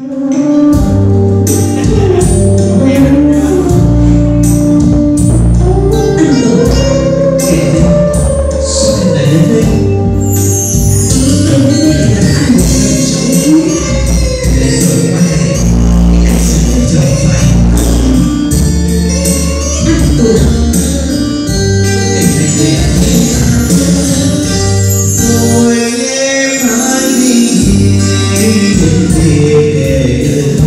Hãy subscribe cho kênh Ghiền Mì Gõ để không bỏ lỡ những video hấp dẫn.